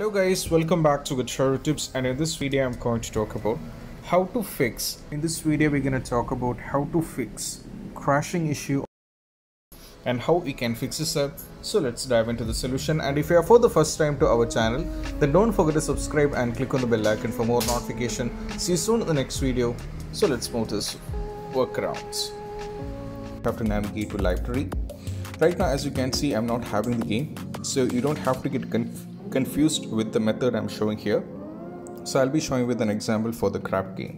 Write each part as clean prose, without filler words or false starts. Hello guys, welcome back to GetDroidTips, and in this video I'm going to talk about how to fix. In this video we're going to talk about how to fix crashing issue and how we can fix this up. So let's dive into the solution, and if you are for the first time to our channel, then don't forget to subscribe and click on the bell icon for more notification. See you soon in the next video. So let's move this workarounds. You have to navigate to library. Right now as you can see I'm not having the game, so you don't have to get confused with the method I'm showing here. So I'll be showing with an example for the Crab Game.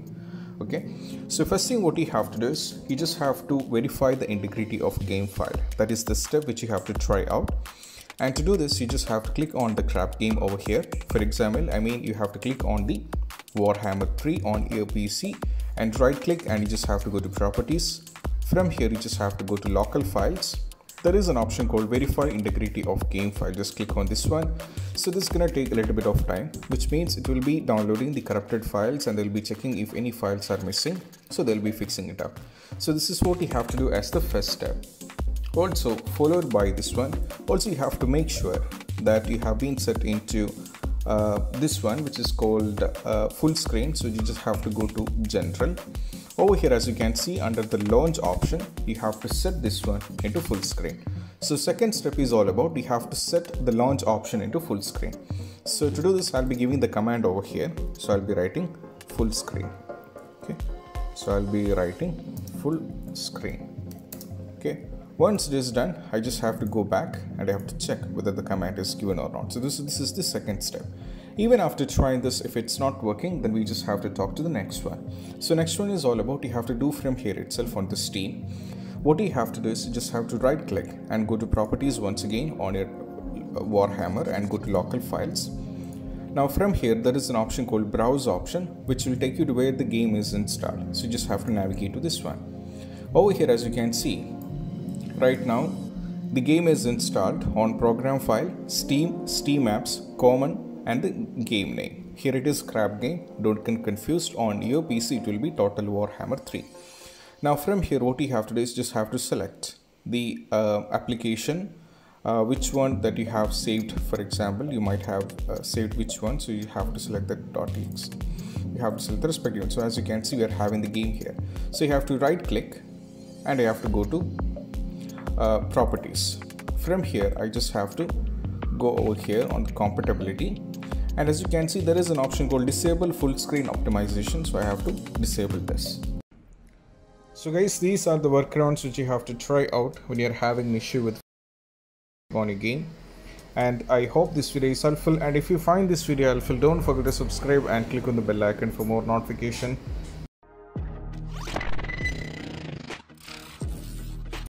Okay, so first thing what you have to do is you just have to verify the integrity of game file. That is the step which you have to try out, and to do this you just have to click on the Crab Game over here. For example, you have to click on the Warhammer 3 on your PC and right click, and you just have to go to properties. From here you just have to go to local files. There is an option called verify integrity of game file. Just click on this one. So this is gonna take a little bit of time, which means it will be downloading the corrupted files and they'll be checking if any files are missing, so they'll be fixing it up. So this is what you have to do as the first step. Also followed by this one, also you have to make sure that you have been set into this one which is called full screen. So you just have to go to general. Over here as you can see under the launch option you have to set this one into full screen. So second step is all about you have to set the launch option into full screen. So to do this I'll be giving the command over here. So I'll be writing full screen. Okay, so I'll be writing full screen. Okay, once it is done I just have to go back and I have to check whether the command is given or not. So this is the second step. Even after trying this, if it's not working, then we just have to talk to the next one. So next one is all about you have to do from here itself on the Steam. What you have to do is you just have to right click and go to properties once again on your Warhammer and go to local files. Now from here there is an option called browse option which will take you to where the game is installed. So you just have to navigate to this one. Over here as you can see right now the game is installed on program file, Steam, Steam apps, common, and the game name. Here it is Crab Game. Don't get confused. On your PC it will be Total Warhammer 3. Now from here what you have to do is just have to select the application, which one that you have saved. For example, you might have saved which one, so you have to select the .exe. You have to select the respective one. So as you can see we are having the game here. So you have to right click and I have to go to properties. From here I just have to go over here on the compatibility, and as you can see there is an option called disable full screen optimization, so I have to disable this. So guys, these are the workarounds which you have to try out when you're having an issue with on your game, and I hope this video is helpful, and if you find this video helpful don't forget to subscribe and click on the bell icon for more notification.